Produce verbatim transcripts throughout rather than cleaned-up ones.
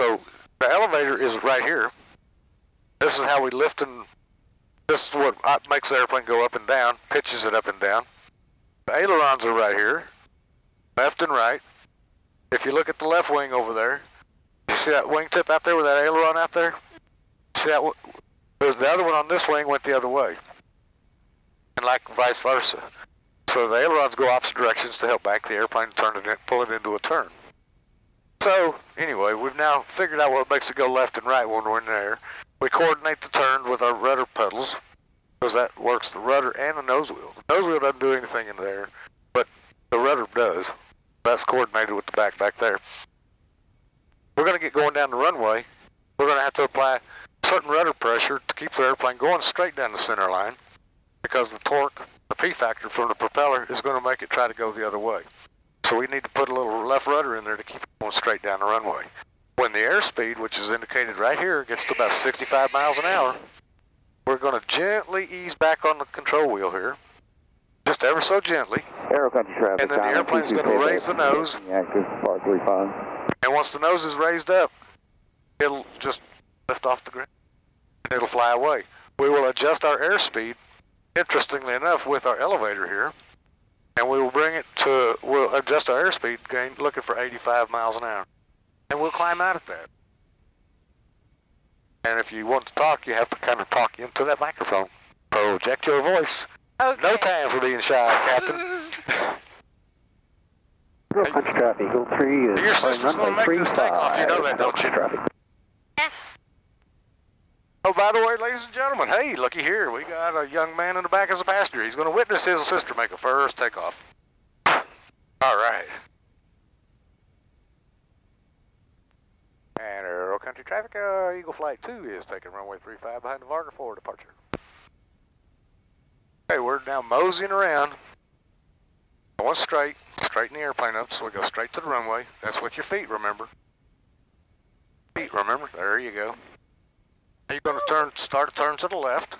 So the elevator is right here. This is how we lift, and this is what makes the airplane go up and down, pitches it up and down. The ailerons are right here, left and right. If you look at the left wing over there, you see that wingtip out there with that aileron out there? See that? There's the other one on this wing went the other way, and like vice versa. So the ailerons go opposite directions to help back the airplane and turn it in, pull it into a turn. So anyway, we've now figured out what makes it go left and right when we're in the air. We coordinate the turn with our rudder pedals, because that works the rudder and the nose wheel. The nose wheel doesn't do anything in there, but the rudder does. That's coordinated with the back back there. We're going to get going down the runway. We're going to have to apply certain rudder pressure to keep the airplane going straight down the center line, because the torque, the P factor from the propeller, is going to make it try to go the other way. So we need to put a little left rudder in there to keep it going straight down the runway. When the airspeed, which is indicated right here, gets to about sixty-five miles an hour, we're going to gently ease back on the control wheel here, just ever so gently. Aero country traffic. And then the airplane's going to raise the nose. And once the nose is raised up, it'll just lift off the ground and it'll fly away. We will adjust our airspeed, interestingly enough, with our elevator here, and we will bring it to, we'll adjust our airspeed gain, looking for eighty-five miles an hour. And we'll climb out at that. And if you want to talk, you have to kind of talk into that microphone. Project your voice. Okay. No time for being shy, Captain. Real quick traffic, Eagle three is... Your sister's going to make this takeoff, you know that, don't you? Traffic. Yes. Oh, by the way, ladies and gentlemen, hey, looky here. We got a young man in the back as a passenger. He's going to witness his sister make a first takeoff. All right. And Aero Country Traffic, uh, Eagle Flight two is taking runway three five behind the Varner for departure. Okay, we're now moseying around. Going straight, straighten the airplane up, so we go straight to the runway. That's with your feet, remember. Feet, remember, there you go. Now you're gonna turn, start a turn to the left,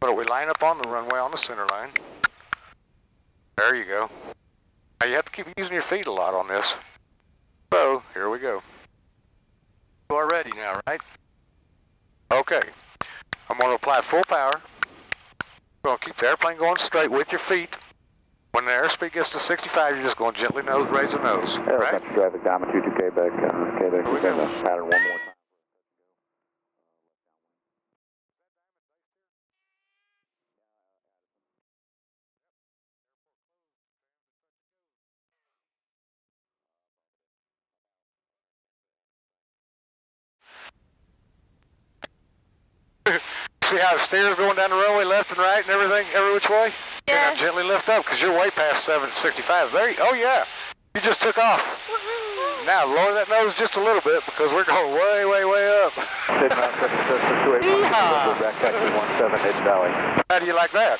but we line up on the runway on the center line. There you go. Now you have to keep using your feet a lot on this. So, here we go. You are ready now, right? Okay. I'm going to apply full power. We're going to keep the airplane going straight with your feet. When the airspeed gets to sixty-five, you're just going to gently nose, raise the nose. Aero right? Country Traffic, Diamond two two Quebec, uh, Quebec. Here we go. Pattern one more time. See how the steer's going down the runway left and right and everything, every which way? Yeah. Now gently lift up, because you're way past seven sixty-five. There you, oh yeah, you just took off. Now lower that nose just a little bit, because we're going way, way, way up. How do you like that?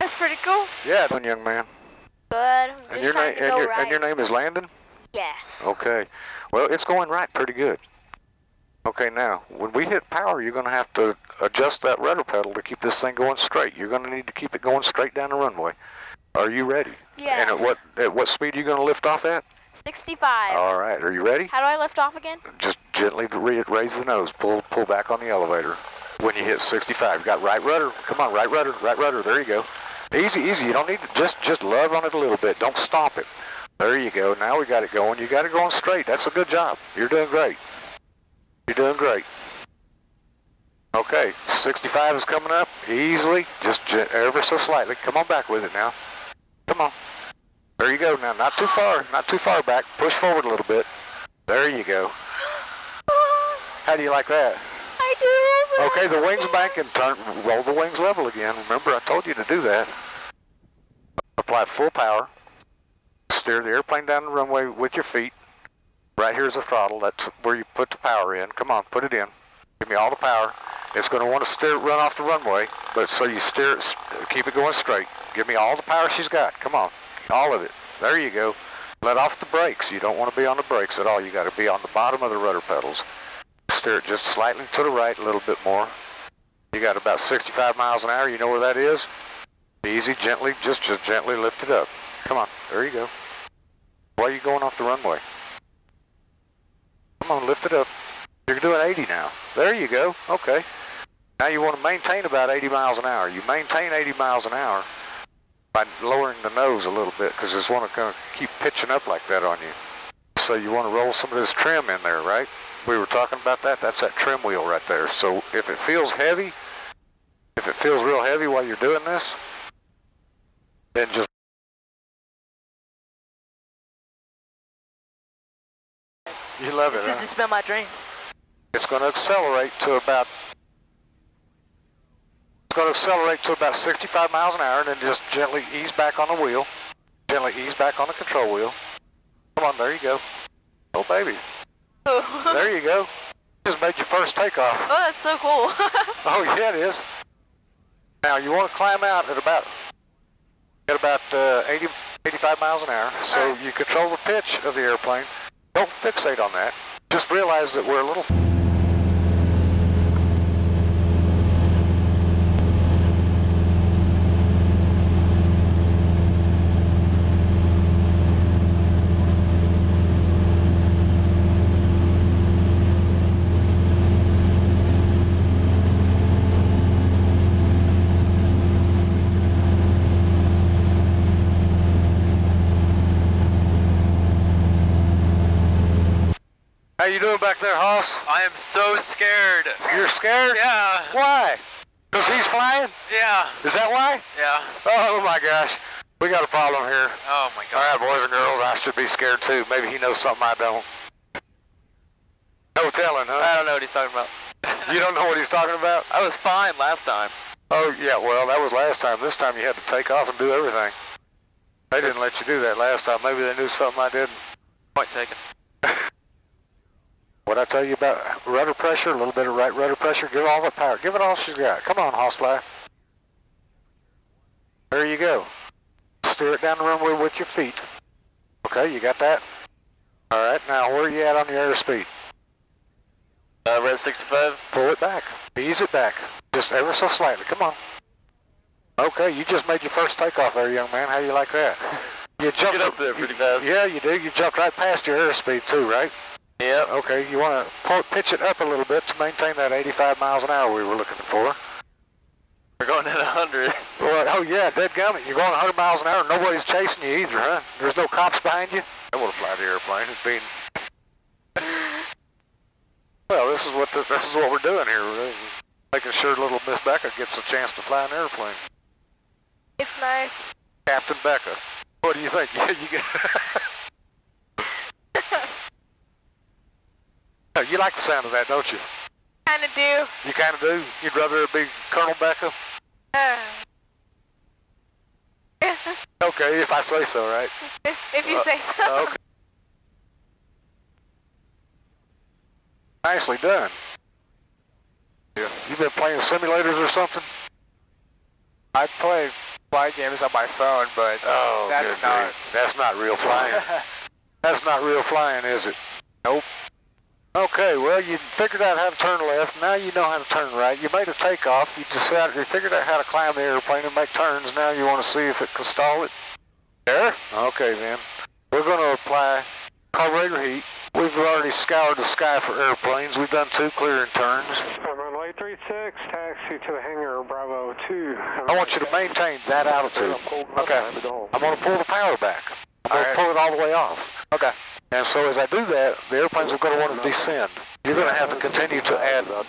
That's pretty cool. Yeah, fun, young man. Good. I'm just and your trying to go and your, right. And your name is Landon? Yes. Okay. Well, it's going right pretty good. Okay, now, when we hit power, you're going to have to adjust that rudder pedal to keep this thing going straight. You're going to need to keep it going straight down the runway. Are you ready? Yeah. And at what at what speed are you going to lift off at? sixty-five. All right, are you ready? How do I lift off again? Just gently raise the nose, pull pull back on the elevator. When you hit sixty-five, you got right rudder. Come on, right rudder, right rudder. There you go. Easy, easy. You don't need to just just love on it a little bit. Don't stomp it. There you go. Now we got it going. You got it going straight. That's a good job. You're doing great. You're doing great. Okay, sixty-five is coming up easily, just ever so slightly. Come on back with it now. Come on. There you go now, not too far, not too far back. Push forward a little bit. There you go. How do you like that? I do. Okay, the wings back and turn, roll the wings level again. Remember, I told you to do that. Apply full power. Steer the airplane down the runway with your feet. Right here's the throttle, that's where you put the power in. Come on, put it in. Give me all the power. It's gonna wanna steer, run off the runway, but so you steer it, keep it going straight. Give me all the power she's got, come on, all of it. There you go. Let off the brakes. You don't wanna be on the brakes at all. You gotta be on the bottom of the rudder pedals. Steer it just slightly to the right, a little bit more. You got about sixty-five miles an hour, you know where that is? Easy, gently, just, just gently lift it up. Come on, there you go. Why are you going off the runway? Come on, lift it up. You're doing eighty now. There you go. Okay. Now you want to maintain about eighty miles an hour. You maintain eighty miles an hour by lowering the nose a little bit, because it's going to keep pitching up like that on you. So you want to roll some of this trim in there, right? We were talking about that. That's that trim wheel right there. So if it feels heavy, if it feels real heavy while you're doing this, then just you love this it. This has huh? just been my dream. It's going to accelerate to about. It's going to accelerate to about sixty-five miles an hour, and then just gently ease back on the wheel. Gently ease back on the control wheel. Come on, there you go. Oh, baby. There you go. You just made your first takeoff. Oh, that's so cool. Oh, yeah, it is. Now, you want to climb out at about at about uh, eighty, eighty-five miles an hour, so right. You control the pitch of the airplane. Don't fixate on that. Just realize that we're a little... How you doing back there, Hoss? I am so scared. You're scared? Yeah. Why? Because he's flying? Yeah. Is that why? Yeah. Oh my gosh. We got a problem here. Oh my God. All right, boys and girls, I should be scared too. Maybe he knows something I don't. No telling, huh? I don't know what he's talking about. You don't know what he's talking about? I was fine last time. Oh yeah, well, that was last time. This time you had to take off and do everything. They didn't let you do that last time. Maybe they knew something I didn't. Point taken. What I tell you about rudder pressure, a little bit of right rudder pressure, give all the power, give it all she's got. Come on, Hossfly. There you go. Steer it down the runway with your feet. Okay, you got that? All right, now where are you at on your airspeed? Uh, red sixty-five. Pull it back, ease it back, just ever so slightly, come on. Okay, you just made your first takeoff there, young man, how you like that? You jumped Get up there pretty you, fast. Yeah, you do, you jumped right past your airspeed too, right? Yeah. Okay, you want to pitch it up a little bit to maintain that eighty-five miles an hour we were looking for. We're going at one hundred. Well, oh yeah, dead gummit. You're going one hundred miles an hour. Nobody's chasing you either, huh? There's no cops behind you. I want to fly the airplane. It's being. Well, this is what the, this is what we're doing here. We're making sure little Miss Becca gets a chance to fly an airplane. It's nice. Captain Becca, what do you think? Yeah, you got. You like the sound of that, don't you? Kind of do. You kind of do? You'd rather it be Colonel Becca? Uh. Okay, if I say so, right? If, if you uh, say so. Okay. Nicely done. Yeah. You've been playing simulators or something? I play flight games on my phone, but oh, that's good not... Dude. That's not real flying. That's not real flying, is it? Nope. Okay, well, you figured out how to turn left. Now you know how to turn right. You made a takeoff. You decided you figured out how to climb the airplane and make turns. Now you want to see if it can stall it. There? Okay, then. We're going to apply carburetor heat. We've already scoured the sky for airplanes. We've done two clearing turns. Runway three six, taxi to the hangar, Bravo two. I want you to maintain that altitude. Okay. I'm going to pull the power back. I'm going to pull it all the way off. Okay. And so as I do that, the airplanes are going to want to descend. You're going to have to continue to add up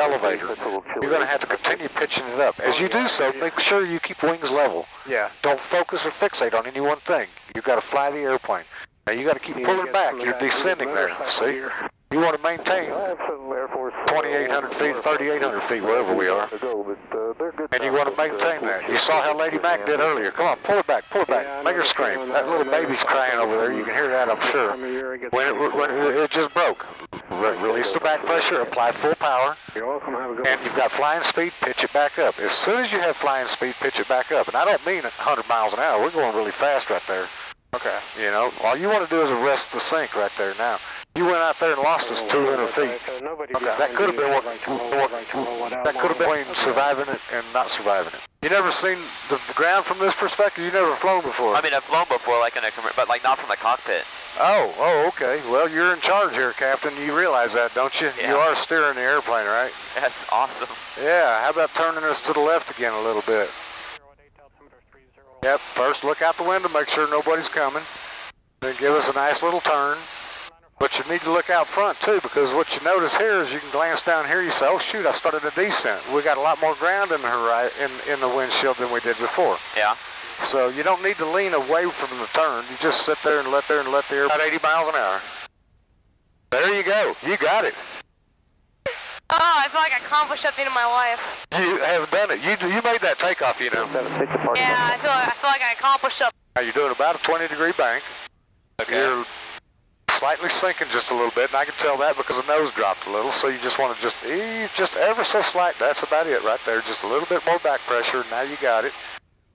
elevator. You're going to have to continue pitching it up. As you do so, make sure you keep wings level. Yeah. Don't focus or fixate on any one thing. You've got to fly the airplane. Now you've got to keep pulling back. You're descending there, see? You want to maintain twenty-eight hundred feet, thirty-eight hundred feet, wherever we are. And you want to maintain that. You saw how Lady Mac did earlier. Come on, pull it back, pull it back. Make her scream. That little baby's crying over there. You can hear that, I'm sure. When it, when it just broke. Release the back pressure, apply full power. And you've got flying speed, pitch it back up. As soon as you have flying speed, pitch it back up. And I don't mean one hundred miles an hour. We're going really fast right there. Okay. You know, all you want to do is arrest the sink right there now. You went out there and lost us two hundred feet. Okay. That could have been what, what, that could have been surviving it and not surviving it. You never seen the ground from this perspective? You never flown before? I mean, I've flown before, like in a, but like not from the cockpit. Oh, oh, okay. Well, you're in charge here, Captain. You realize that, don't you? Yeah. You are steering the airplane, right? That's awesome. Yeah, how about turning us to the left again a little bit? Yep, first look out the window, make sure nobody's coming. Then give us a nice little turn. But you need to look out front too, because what you notice here is you can glance down here, you say, oh shoot, I started a descent. We got a lot more ground in the horizon, in, in the windshield than we did before. Yeah. So you don't need to lean away from the turn. You just sit there and let there and let there. About eighty miles an hour. There you go. You got it. Oh, I feel like I accomplished something in my life. You have done it. You you made that takeoff, you know. Yeah, I feel like I, feel like I accomplished something. Now you're doing about a twenty degree bank. Okay. You're slightly sinking just a little bit, and I can tell that because the nose dropped a little, so you just want to just ease, just ever so slight. That's about it right there. Just a little bit more back pressure, now you got it.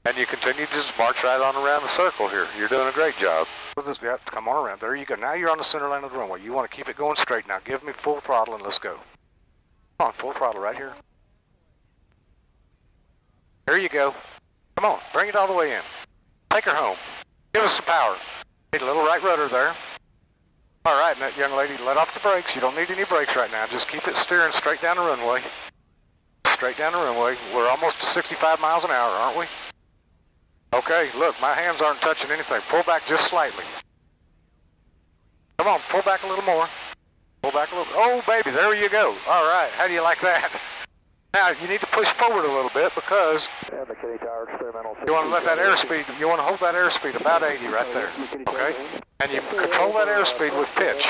And you continue to just march right on around the circle here. You're doing a great job. Come on around. There you go. Now you're on the center line of the runway. You want to keep it going straight. Now give me full throttle and let's go. Come on, full throttle right here. Here you go. Come on, bring it all the way in. Take her home. Give us some power. Need a little right rudder there. All right, now, young lady, let off the brakes. You don't need any brakes right now. Just keep it steering straight down the runway. Straight down the runway. We're almost to sixty-five miles an hour, aren't we? Okay, look, my hands aren't touching anything. Pull back just slightly. Come on, pull back a little more. Pull back a little. Oh, baby, there you go. All right, how do you like that? Now, you need to push forward a little bit because you want to let that airspeed, you want to hold that airspeed about eighty right there, okay? And you control that airspeed with pitch,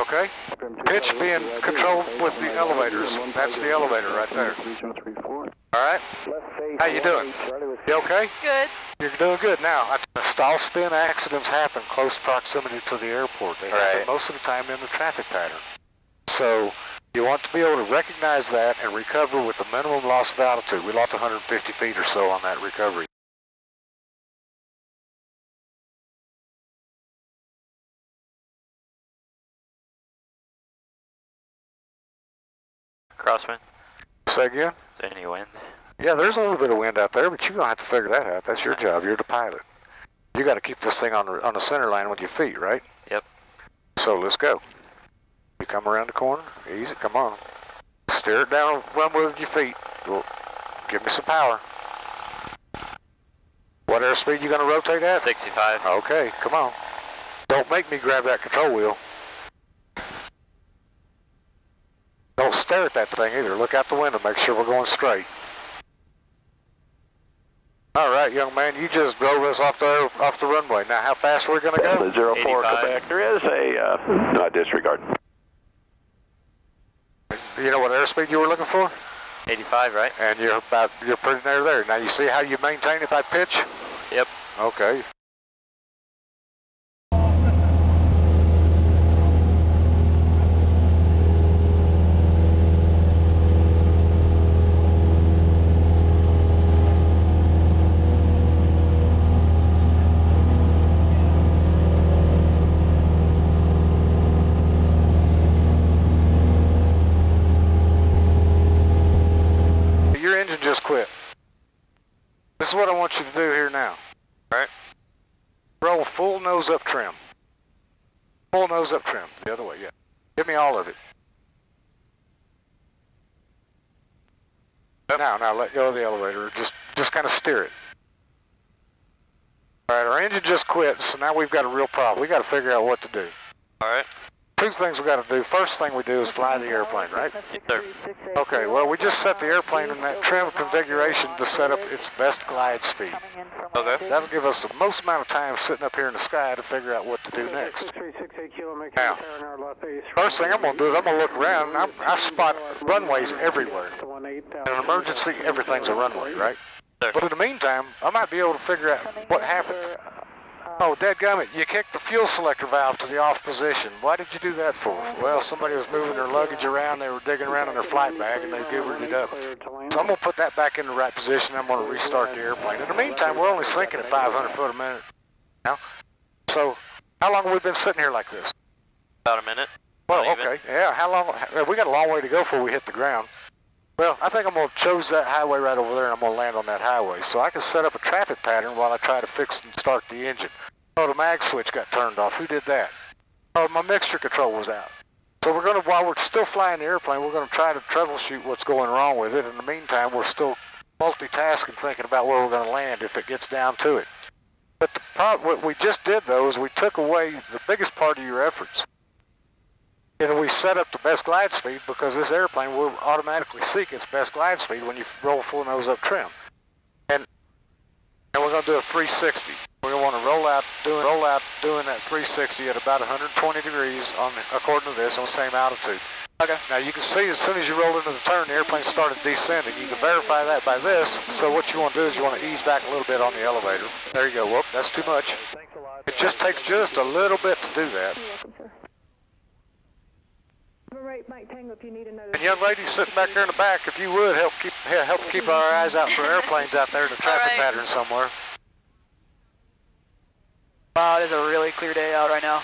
okay? Pitch being controlled with the elevators. That's the elevator right there. All right, how you doing? You okay? Good. You're doing good. Now, stall spin accidents happen close proximity to the airport. They happen right. most of the time in the traffic pattern. So you want to be able to recognize that and recover with the minimum loss of altitude. We lost one hundred fifty feet or so on that recovery. Crosswind. Say again? Is there any wind? Yeah, there's a little bit of wind out there, but you're going to have to figure that out. That's your job. You're the pilot. You got to keep this thing on the, on the center line with your feet, right? Yep. So let's go. You come around the corner. Easy. Come on. Steer it down. Run with your feet. Give me some power. What airspeed you going to rotate at? sixty-five. Okay. Come on. Don't make me grab that control wheel. Don't stare at that thing either. Look out the window. Make sure we're going straight. All right, young man, you just drove us off the off the runway. Now, how fast we're going to go? zero four Quebec. There is a uh, no, disregard. You know what airspeed you were looking for? eighty-five, right? And you're about you're pretty near there. Now you see how you maintain if I pitch? Yep. Okay. This is what I want you to do here now. All right. Roll full nose up trim. Full nose up trim. The other way, yeah. Give me all of it. Now, now let go of the elevator. Just, just kind of steer it. All right, our engine just quit, so now we've got a real problem. We've got to figure out what to do. All right. Two things we got to do. First thing we do is fly the airplane, right? Okay, well, we just set the airplane in that trim configuration to set up its best glide speed. Okay. That'll give us the most amount of time sitting up here in the sky to figure out what to do next. Now, first thing I'm going to do is I'm going to look around. I'm, I spot runways everywhere. In an emergency, everything's a runway, right? But in the meantime, I might be able to figure out what happened. Oh, dadgummit, you kicked the fuel selector valve to the off position. Why did you do that for? Well, somebody was moving their luggage around, they were digging around in their flight bag, and they goobered it up. So I'm going to put that back in the right position, I'm going to restart the airplane. In the meantime, we're only sinking at five hundred foot a minute now. So, how long have we been sitting here like this? About a minute. Well, okay, yeah, how long? We got a long way to go before we hit the ground. Well, I think I'm going to choose that highway right over there, and I'm going to land on that highway. So I can set up a traffic pattern while I try to fix and start the engine. Oh, the mag switch got turned off. Who did that? Oh, my mixture control was out. So we're going to, while we're still flying the airplane, we're going to try to troubleshoot what's going wrong with it. In the meantime, we're still multitasking, thinking about where we're going to land if it gets down to it. But the part, what we just did, though, is we took away the biggest part of your efforts. And we set up the best glide speed because this airplane will automatically seek its best glide speed when you roll full nose up trim. And, and we're going to do a three sixty. We're going to want to roll out doing, roll out doing that three sixty at about one hundred twenty degrees, on according to this, on the same altitude. Okay. Now you can see as soon as you roll into the turn, the airplane started descending. You can verify that by this. So what you want to do is you want to ease back a little bit on the elevator. There you go. Whoop, that's too much. It just takes just a little bit to do that. And young ladies sitting back there in the back, if you would help keep help keep our eyes out for airplanes out there in the traffic right. pattern somewhere. Wow, it is a really clear day out right now.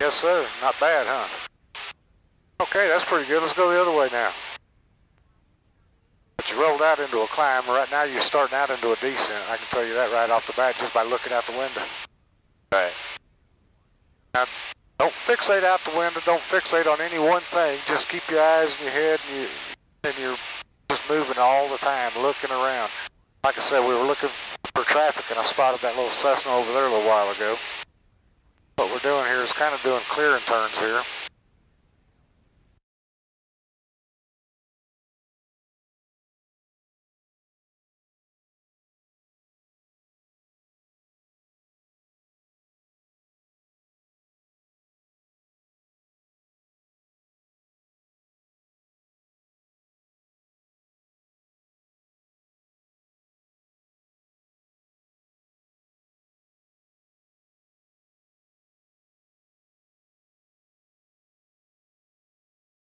Yes, sir. Not bad, huh? Okay, that's pretty good. Let's go the other way now. But you rolled out into a climb. Right now, you're starting out into a descent. I can tell you that right off the bat just by looking out the window. All right. Now, don't fixate out the window. Don't fixate on any one thing. Just keep your eyes and your head and, you, and you're just moving all the time, looking around. Like I said, we were looking for traffic and I spotted that little Cessna over there a little while ago. What we're doing here is kind of doing clearing turns here.